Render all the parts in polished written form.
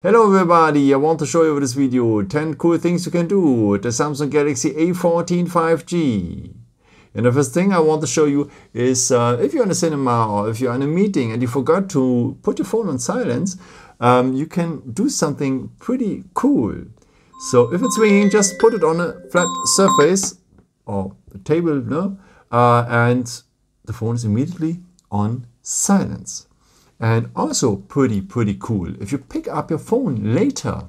Hello everybody, I want to show you this video 10 cool things you can do with the Samsung Galaxy A14 5G. And the first thing I want to show you is if you're in a cinema or if you're in a meeting and you forgot to put your phone on silence, you can do something pretty cool. So if it's ringing, just put it on a flat surface or a table, no? And the phone is immediately on silence. And also pretty cool, if you pick up your phone later,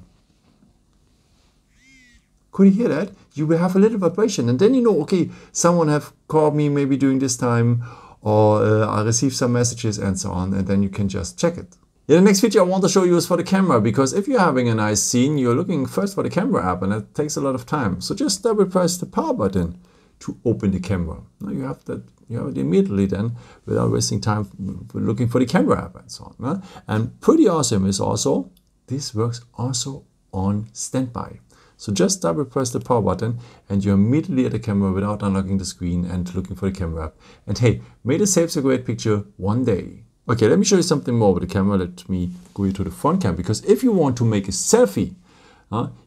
could you hear that? You will have a little vibration and then you know, okay, someone have called me maybe during this time or I received some messages and so on, and then you can just check it. Yeah, the next feature I want to show you is for the camera, because if you're having a nice scene, you're looking first for the camera app and that takes a lot of time. So just double press the power button to open the camera. Now you have that, you have it immediately then, without wasting time looking for the camera app and so on. Right? And pretty awesome is also, this works also on standby. So just double press the power button and you're immediately at the camera without unlocking the screen and looking for the camera app. And hey, made it saves a great picture one day. Okay, let me show you something more with the camera. Let me go you to the front cam, because if you want to make a selfie,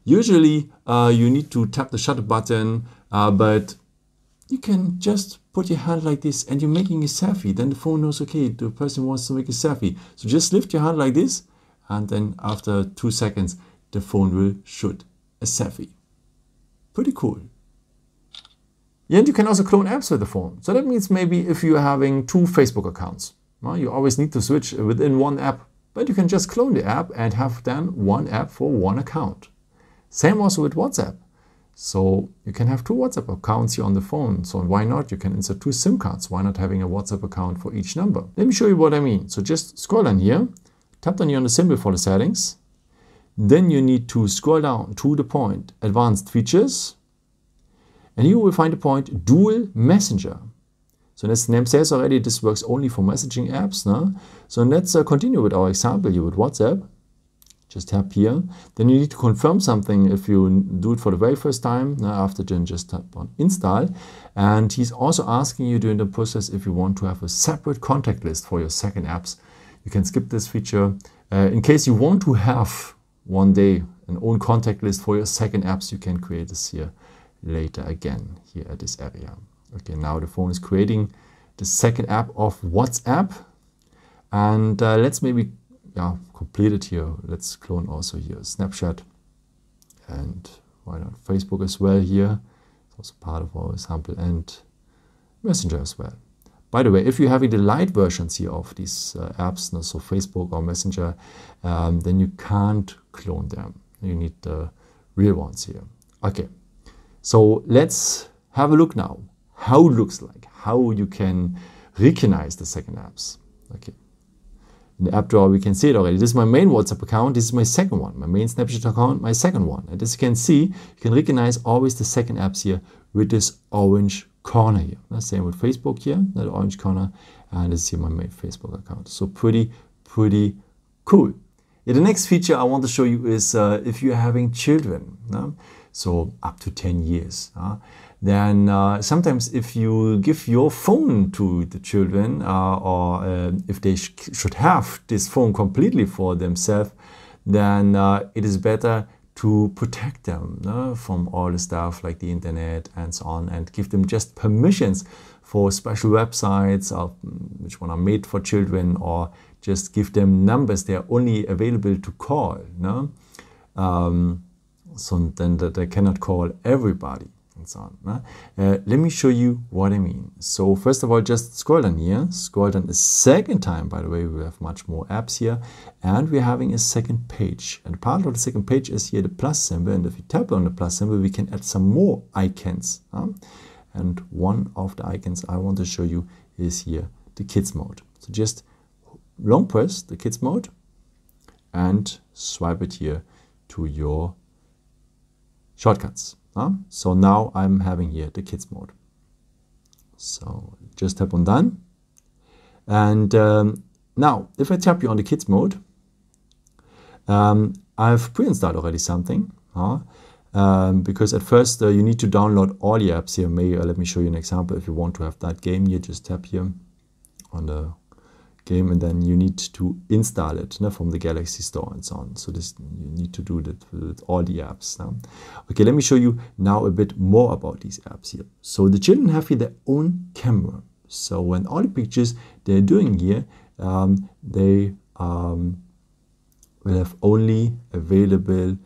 usually you need to tap the shutter button, but you can just put your hand like this and you're making a selfie. Then the phone knows, okay, the person wants to make a selfie. So just lift your hand like this and then after 2 seconds, the phone will shoot a selfie. Pretty cool. Yeah, and you can also clone apps with the phone. So that means maybe if you're having 2 Facebook accounts, well, you always need to switch within one app, but you can just clone the app and have then one app for one account. Same also with WhatsApp. So you can have 2 WhatsApp accounts here on the phone. So why not? You can insert 2 SIM cards. Why not having a WhatsApp account for each number? Let me show you what I mean. So just scroll down here, tap down here on the symbol for the settings. Then you need to scroll down to the point advanced features. And you will find the point dual messenger. So as the name says already, this works only for messaging apps. No? So let's continue with our example here with WhatsApp. Just tap here. Then you need to confirm something if you do it for the very first time. Now after then just tap on install. And he's also asking you during the process if you want to have a separate contact list for your second apps. You can skip this feature. In case you want to have one day an own contact list for your second apps, you can create this here later again, here at this area. Okay, now the phone is creating the second app of WhatsApp. And let's maybe completed here. Let's clone also here Snapchat and why not Facebook as well here. It's also part of our sample, and Messenger as well. By the way, if you're having the light versions here of these apps, so Facebook or Messenger, then you can't clone them. You need the real ones here. Okay, so let's have a look now how it looks like, how you can recognize the second apps. Okay. In the app drawer, we can see it already. This is my main WhatsApp account. This is my second one. My main Snapchat account, my second one. And as you can see, you can recognize always the second apps here with this orange corner here. The same with Facebook here, that orange corner. And this is here my main Facebook account. So pretty cool. Yeah, the next feature I want to show you is if you're having children, so up to 10 years. Then sometimes if you give your phone to the children or if they should have this phone completely for themselves, then it is better to protect them from all the stuff like the internet and so on, and give them just permissions for special websites which one are made for children, or just give them numbers they are only available to call. So then that they cannot call everybody. And so on. Let me show you what I mean. So first of all, just scroll down here, scroll down a second time. By the way, we have much more apps here, and we're having a second page, and part of the second page is here the plus symbol, and if you tap on the plus symbol, we can add some more icons, and one of the icons I want to show you is here the kids mode. So just long press the kids mode and swipe it here to your shortcuts. So now I'm having here the kids mode. So just tap on done. And now if I tap you on the kids mode, I've pre-installed already something. Because at first you need to download all the apps here. Let me show you an example. If you want to have that game here, just tap here on the game, and then you need to install it from the Galaxy Store and so on. So this, you need to do that with all the apps now. Okay, let me show you now a bit more about these apps here. So the children have here their own camera. So when all the pictures they're doing here, they will have only available,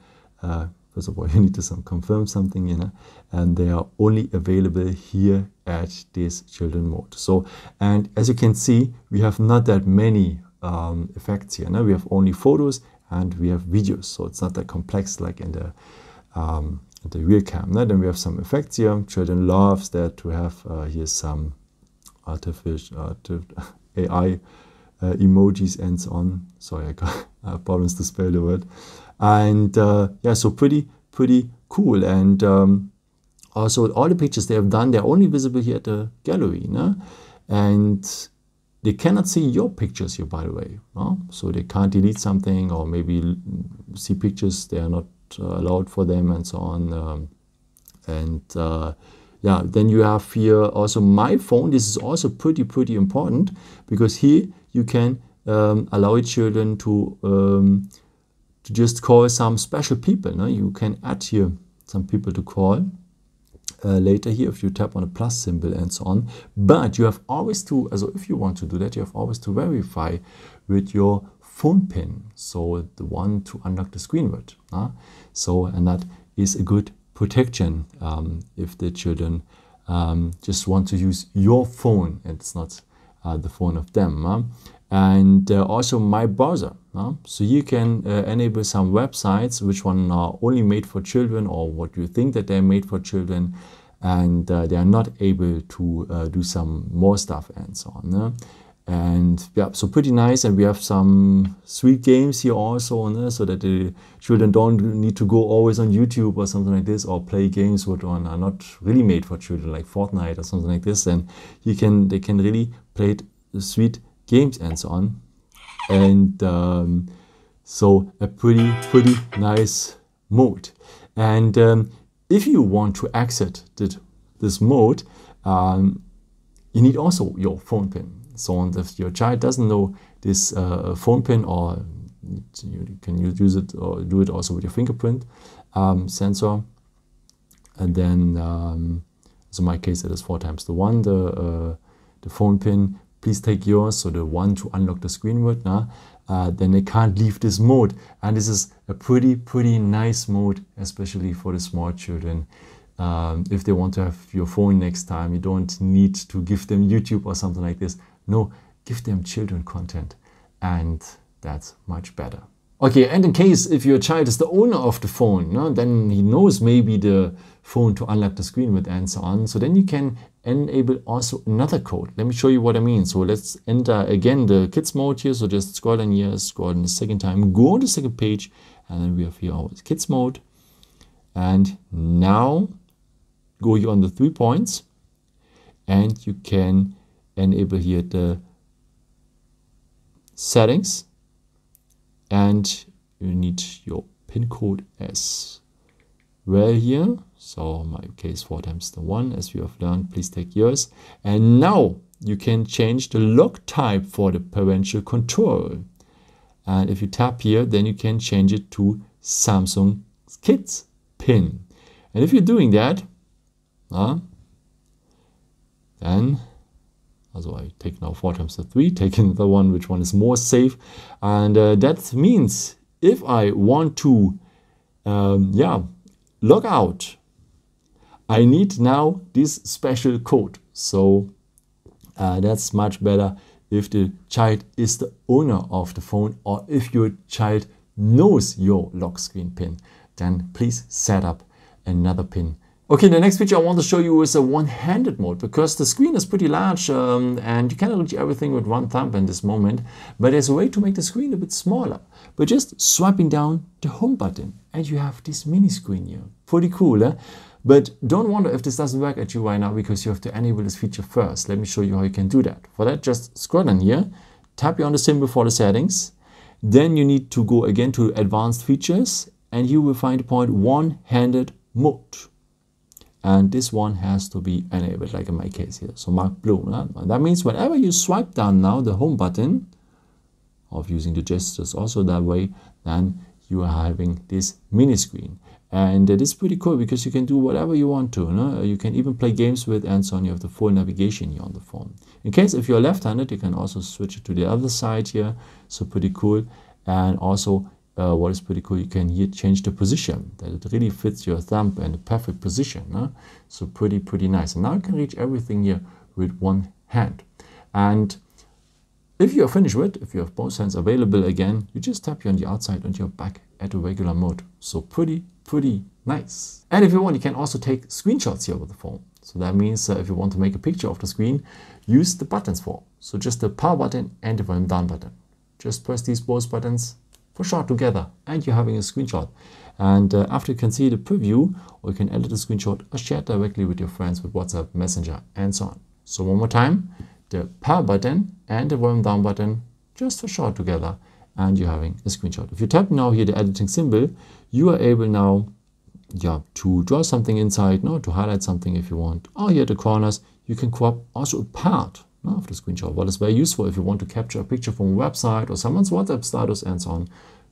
first of all, you need to confirm something, and they are only available here at this children mode. So, and as you can see, we have not that many effects here. Now we have only photos and we have videos, so it's not that complex like in the real cam. Now then we have some effects here. Children loves that to have here some artificial AI emojis and so on. Sorry, I got problems to spell the word. And yeah, so pretty cool. And also all the pictures they have done, they're only visible here at the gallery, and they cannot see your pictures here, by the way, so they can't delete something or maybe see pictures they are not allowed for them and so on. Yeah, then you have here also my phone. This is also pretty important, because here you can allow children to just call some special people. You can add here some people to call later here if you tap on a plus symbol and so on. But you have always to, if you want to do that, you have always to verify with your phone pin. So the one to unlock the screen with. So, and that is a good protection if the children just want to use your phone and it's not the phone of them. And also my browser. So you can enable some websites which one are only made for children, or what you think that they're made for children, and they are not able to do some more stuff and so on. And yeah, so pretty nice. And we have some sweet games here also, so that the children don't need to go always on YouTube or something like this, or play games which are not really made for children, like Fortnite or something like this. And you can, they can really play sweet games and so on. And so a pretty nice mode. And if you want to exit this mode, you need also your phone pin. So if your child doesn't know this phone pin, or you can use it or do it also with your fingerprint sensor, and then so in my case it is 4 times the 1, the phone pin. Please take yours, so the one to unlock the screen with. Then they can't leave this mode, and this is a pretty nice mode, especially for the small children. If they want to have your phone next time, you don't need to give them YouTube or something like this. No, give them children content, and that's much better. Okay, and in case if your child is the owner of the phone, then he knows maybe the phone to unlock the screen with and so on. So then you can enable also another code. Let me show you what I mean. So let's enter again the kids mode here. So just scroll down here, scroll down the second time, go on the second page, and then we have here our kids mode. And now go here on the 3 points, and you can enable here the settings, and you need your pin code as well here. So in my case 4 times the 1, as we have learned. Please take yours. And now you can change the lock type for the parental control, and if you tap here, then you can change it to Samsung Kids pin. And if you're doing that, then also I take now 4 times the 3, take another one, which one is more safe. And that means if I want to log out, I need now this special code. So that's much better if the child is the owner of the phone, or if your child knows your lock screen pin, then please set up another pin. Okay, the next feature I want to show you is a one-handed mode, because the screen is pretty large and you cannot reach everything with one thumb in this moment. But there's a way to make the screen a bit smaller by just swiping down the home button, and you have this mini screen here. Pretty cool, eh? But don't wonder if this doesn't work at you right now, because you have to enable this feature first. Let me show you how you can do that. For that, just scroll down here, tap on the symbol for the settings, then you need to go again to advanced features, and you will find the point one-handed mode. and this one has to be enabled, like in my case here, so mark blue. That means whenever you swipe down now the home button, of using the gestures also that way, then you are having this mini screen, and it is pretty cool because you can do whatever you want to. You can even play games with and so on. You have the full navigation here on the phone. In case if you're left-handed, you can also switch it to the other side here, so pretty cool. And also what is pretty cool, you can here change the position, that it really fits your thumb in the perfect position. So pretty nice. And now you can reach everything here with one hand. And if you are finished with, if you have both hands available again, you just tap here on the outside and you're back at a regular mode. So pretty nice. And if you want, you can also take screenshots here with the phone. So that means if you want to make a picture of the screen, use the buttons for. So just the power button and the volume down button. Just press these both buttons, push out together, and you're having a screenshot. And after you can see the preview, or you can edit the screenshot or share it directly with your friends with WhatsApp, Messenger, and so on. So one more time. The power button and the volume down button just for short together, and you're having a screenshot. If you tap now here the editing symbol, you are able now to draw something inside, to highlight something if you want, or here at the corners you can crop also a part of the screenshot. Well, it's very useful if you want to capture a picture from a website or someone's WhatsApp status and so on.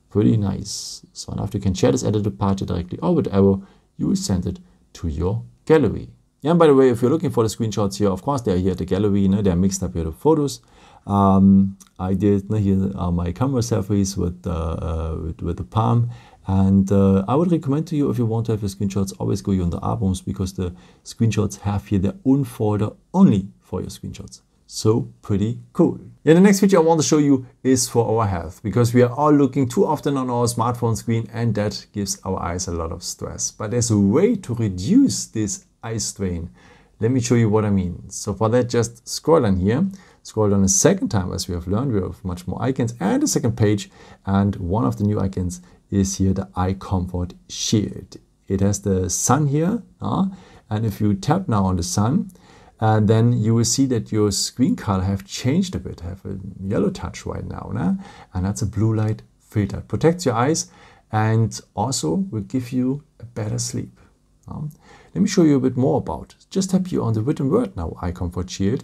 Pretty nice. So and after you can share this edited part directly or with arrow, you will send it to your gallery. Yeah, and by the way, if you're looking for the screenshots here, of course, they're here at the gallery. They're mixed up here with photos. I did here are my camera selfies with the palm. And I would recommend to you, if you want to have your screenshots, always go here on the albums, because the screenshots have here their own folder only for your screenshots. So pretty cool. Yeah, the next feature I want to show you is for our health, because we are all looking too often on our smartphone screen, and that gives our eyes a lot of stress. But there's a way to reduce this eye strain. Let me show you what I mean. So for that, just scroll down here. Scroll down a second time, as we have learned. We have much more icons and a second page. And one of the new icons is here, the Eye Comfort Shield. It has the sun here. And if you tap now on the sun, then you will see that your screen color have changed a bit, have a yellow touch right now. And that's a blue light filter. It protects your eyes and also will give you a better sleep. Let me show you a bit more about it. Just tap you on the written word now, Eye Comfort Shield,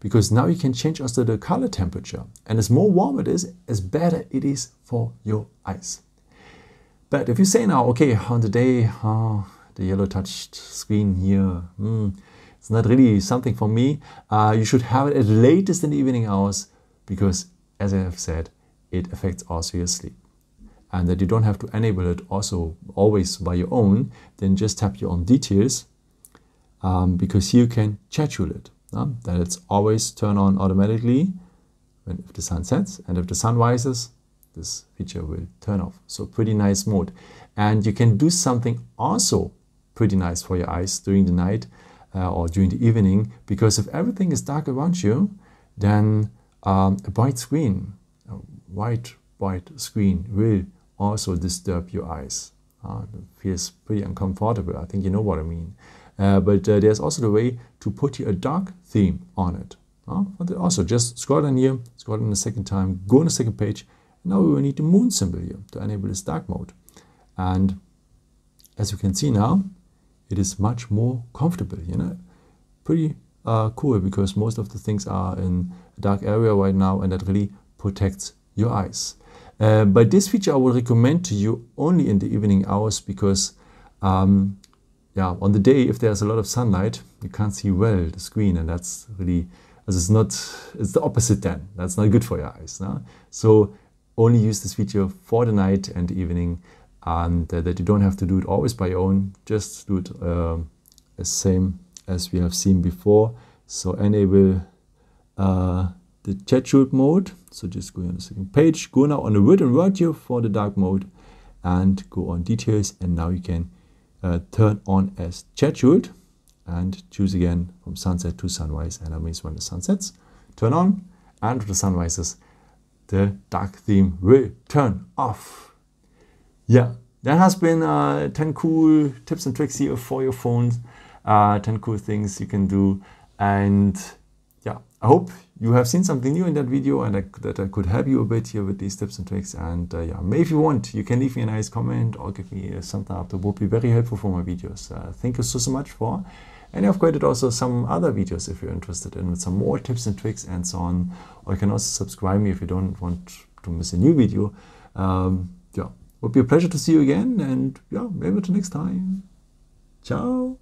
because now you can change also the color temperature. And as more warm it is, as better it is for your eyes. But if you say now, okay, on the day, the yellow touched screen here, it's not really something for me. You should have it at the latest in the evening hours, because as I have said, it affects also your sleep. And that you don't have to enable it also always by your own, then just tap your own details, because here you can schedule it. That it's always turned on automatically if the sun sets, and if the sun rises, this feature will turn off. So pretty nice mode. And you can do something also pretty nice for your eyes during the night or during the evening, because if everything is dark around you, then a bright screen, a white screen will also disturb your eyes. It feels pretty uncomfortable. I think you know what I mean. But there's also the way to put a dark theme on it. But also just scroll down here, scroll down a second time, go on the second page. Now we will need the moon symbol here to enable this dark mode. And as you can see now, it is much more comfortable. Pretty cool, because most of the things are in a dark area right now, and that really protects your eyes. But this feature I would recommend to you only in the evening hours, because on the day, if there's a lot of sunlight, you can't see well the screen, and that's really, it's the opposite then. That's not good for your eyes. So only use this feature for the night and the evening, and that you don't have to do it always by your own. Just do it the same as we have seen before. So enable the scheduled mode. So just go on the second page, go now on the written word here for the dark mode, and go on details, and now you can turn on as scheduled, and choose again from sunset to sunrise, and that means when the sun sets, turn on, and when the sun rises, the dark theme will turn off. Yeah, that has been 10 cool tips and tricks here for your phones, 10 cool things you can do, and yeah, I hope you have seen something new in that video and that I could help you a bit here with these tips and tricks. And yeah, maybe if you want, you can leave me a nice comment or give me some thumbs up. That would be very helpful for my videos. Thank you so much for. And I've created also some other videos if you're interested in with some more tips and tricks and so on. Or you can also subscribe me if you don't want to miss a new video. Yeah, would be a pleasure to see you again. And yeah, maybe till next time. Ciao.